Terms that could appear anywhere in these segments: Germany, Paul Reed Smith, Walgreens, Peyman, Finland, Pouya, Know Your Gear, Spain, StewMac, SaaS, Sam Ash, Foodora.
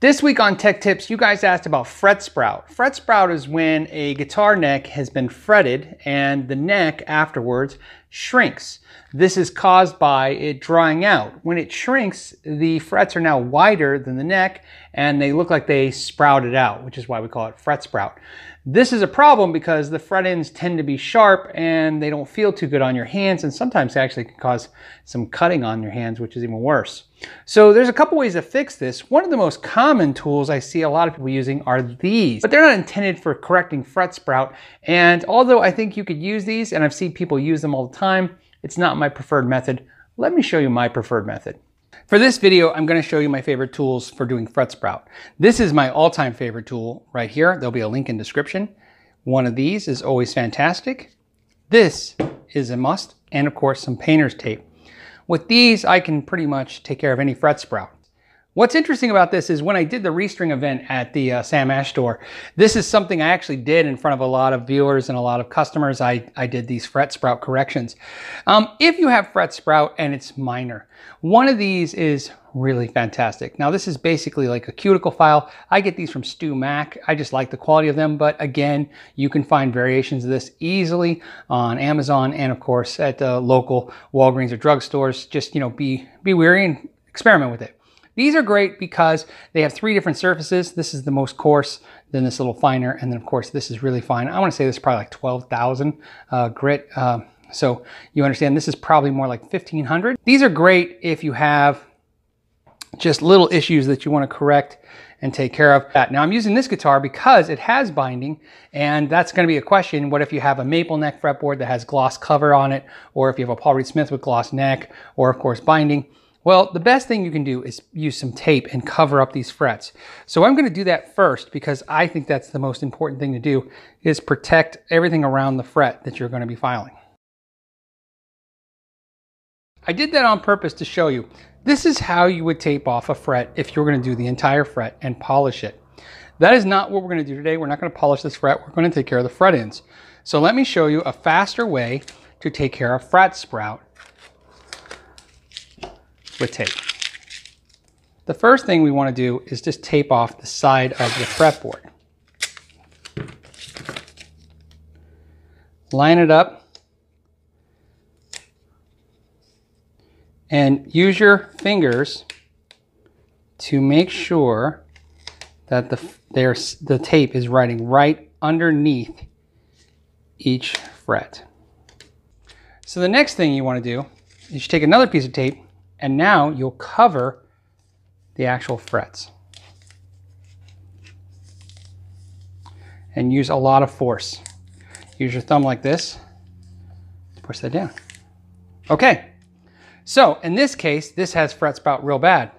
This week on Tech Tips, you guys asked about fret sprout. Fret sprout is when a guitar neck has been fretted and the neck afterwards shrinks. This is caused by it drying out. When it shrinks, the frets are now wider than the neck and they look like they sprouted out, which is why we call it fret sprout. This is a problem because the fret ends tend to be sharp and they don't feel too good on your hands, and sometimes they actually can cause some cutting on your hands, which is even worse. So there's a couple ways to fix this. One of the most common tools I see a lot of people using are these, but they're not intended for correcting fret sprout. And although I think you could use these, and I've seen people use them all the time, it's not my preferred method. Let me show you my preferred method. For this video, I'm going to show you my favorite tools for doing fret sprout. This is my all-time favorite tool right here. There'll be a link in description. One of these is always fantastic. This is a must, and of course some painter's tape. With these, I can pretty much take care of any fret sprout. What's interesting about this is when I did the restring event at the Sam Ash store, this is something I actually did in front of a lot of viewers and a lot of customers. I did these fret sprout corrections. If you have fret sprout and it's minor, one of these is really fantastic. Now this is basically like a cuticle file. I get these from StewMac. I just like the quality of them, but again, you can find variations of this easily on Amazon and of course at the local Walgreens or drugstores. Just, you know, be wary and experiment with it. These are great because they have three different surfaces. This is the most coarse, then this little finer, and then of course this is really fine. I want to say this is probably like 12,000 grit. So you understand this is probably more like 1,500. These are great if you have just little issues that you want to correct and take care of that. Now I'm using this guitar because it has binding, and that's going to be a question. What if you have a maple neck fretboard that has gloss cover on it, or if you have a Paul Reed Smith with gloss neck, or of course binding? Well, the best thing you can do is use some tape and cover up these frets. So I'm going to do that first because I think that's the most important thing to do, is protect everything around the fret that you're going to be filing. I did that on purpose to show you. This is how you would tape off a fret if you were going to do the entire fret and polish it. That is not what we're going to do today. We're not going to polish this fret. We're going to take care of the fret ends. So let me show you a faster way to take care of fret sprout with tape. The first thing we want to do is just tape off the side of the fretboard. Line it up and use your fingers to make sure that the tape is riding right underneath each fret. So the next thing you want to do is you take another piece of tape, and now you'll cover the actual frets. And use a lot of force. Use your thumb like this, push that down. Okay, so in this case, this has fret sprout real bad.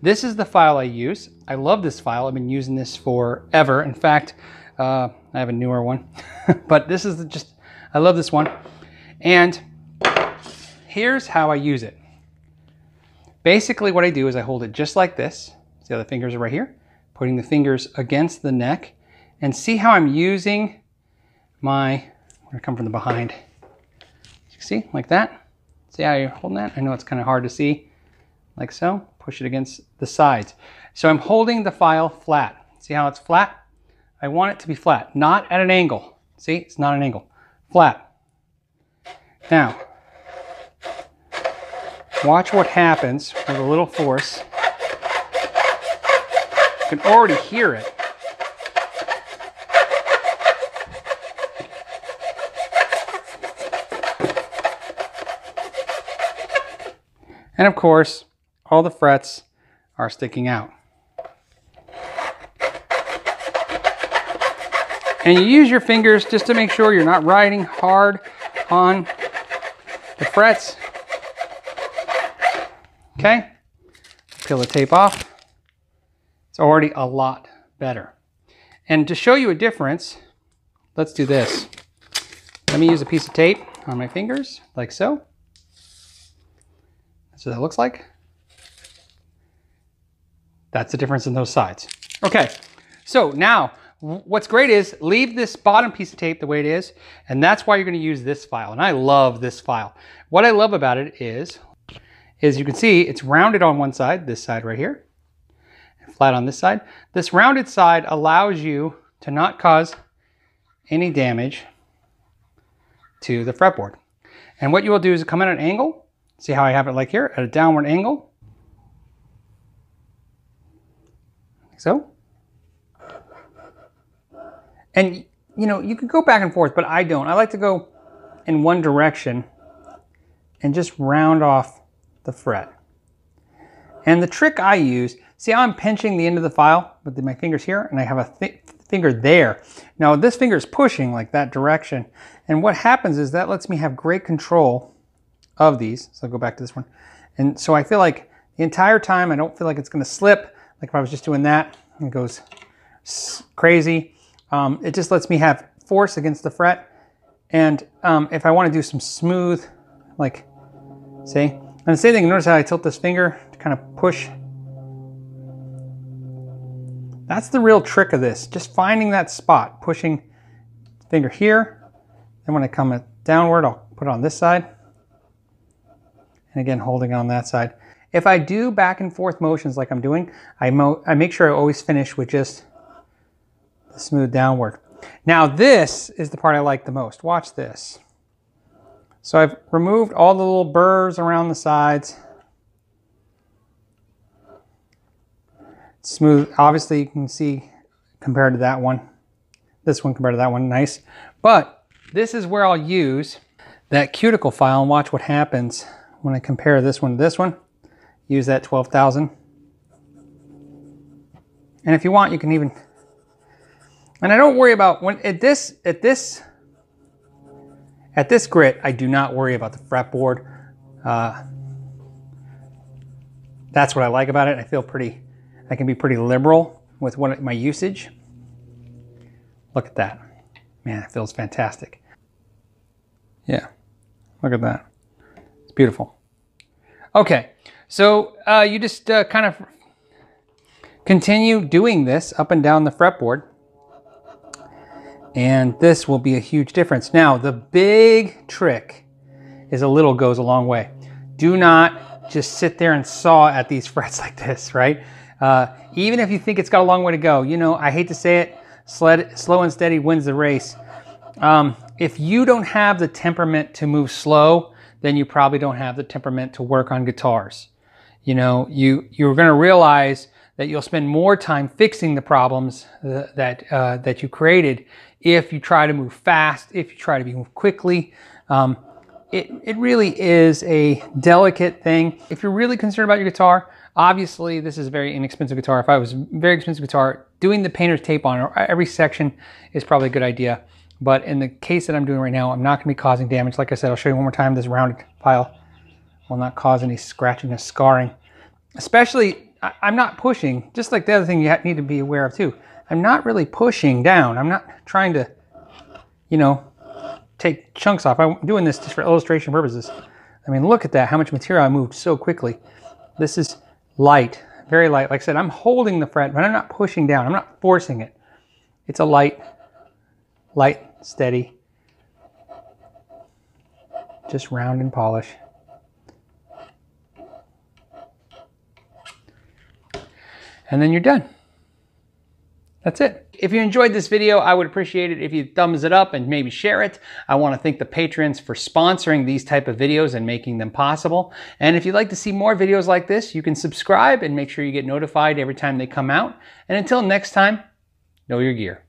This is the file I use. I love this file. I've been using this forever. In fact, I have a newer one, but this is just, I love this one. And here's how I use it. Basically what I do is I hold it just like this. See how the fingers are right here? Putting the fingers against the neck, and see how I'm using my, I'm gonna come from the behind. See, like that. See how you're holding that? I know it's kind of hard to see, like so. Push it against the sides. So I'm holding the file flat. See how it's flat? I want it to be flat, not at an angle. See, it's not an angle, flat. Now, watch what happens with a little force. You can already hear it. And of course, all the frets are sticking out. And you use your fingers just to make sure you're not riding hard on the frets. Okay, peel the tape off. It's already a lot better. And to show you a difference, let's do this. Let me use a piece of tape on my fingers, like so. That's what that looks like. That's the difference in those sides. Okay, so now what's great is leave this bottom piece of tape the way it is, and that's why you're gonna use this file, and I love this file. What I love about it is, as you can see, it's rounded on one side, this side right here, flat on this side. This rounded side allows you to not cause any damage to the fretboard. And what you will do is come at an angle. See how I have it like here, at a downward angle. Like so. And you know, you could go back and forth, but I don't. I like to go in one direction and just round off the fret. And the trick I use, see how I'm pinching the end of the file with my fingers here, and I have a finger there. Now this finger is pushing like that direction. And what happens is that lets me have great control of these. So I'll go back to this one. And so I feel like the entire time, I don't feel like it's gonna slip. Like if I was just doing that, it goes crazy. It just lets me have force against the fret. And if I wanna do some smooth, like, see? And the same thing, notice how I tilt this finger to kind of push. That's the real trick of this, just finding that spot, pushing finger here. Then when I come downward, I'll put it on this side. And again, holding it on that side. If I do back and forth motions like I'm doing, I make sure I always finish with just the smooth downward. Now this is the part I like the most. Watch this. So I've removed all the little burrs around the sides. It's smooth, obviously you can see compared to that one. This one compared to that one, nice. But this is where I'll use that cuticle file and watch what happens when I compare this one to this one. Use that 12,000. And if you want, you can even, and I don't worry about, when at this grit, I do not worry about the fretboard. That's what I like about it. I feel pretty, I can be pretty liberal with what my usage. Look at that. Man, it feels fantastic. Yeah, look at that. It's beautiful. Okay, so you just kind of continue doing this up and down the fretboard. And this will be a huge difference. Now, the big trick is a little goes a long way. Do not just sit there and saw at these frets like this, right? Even if you think it's got a long way to go, you know, I hate to say it, slow and steady wins the race. If you don't have the temperament to move slow, then you probably don't have the temperament to work on guitars. You know, you're gonna realize that you'll spend more time fixing the problems that you created if you try to move fast, if you try to move quickly. It really is a delicate thing. If you're really concerned about your guitar, obviously this is a very inexpensive guitar. If I was a very expensive guitar, doing the painter's tape on every section is probably a good idea. But in the case that I'm doing right now, I'm not gonna be causing damage. Like I said, I'll show you one more time, this rounded file will not cause any scratching or scarring. Especially, I'm not pushing, just like the other thing you need to be aware of too. I'm not really pushing down. I'm not trying to, you know, take chunks off. I'm doing this just for illustration purposes. I mean, look at that, how much material I moved so quickly. This is light, very light. Like I said, I'm holding the fret, but I'm not pushing down. I'm not forcing it. It's a light, steady, just round and polish. And then you're done. That's it. If you enjoyed this video, I would appreciate it if you thumbs it up and maybe share it. I want to thank the patrons for sponsoring these type of videos and making them possible. And if you'd like to see more videos like this, you can subscribe and make sure you get notified every time they come out. And until next time, know your gear.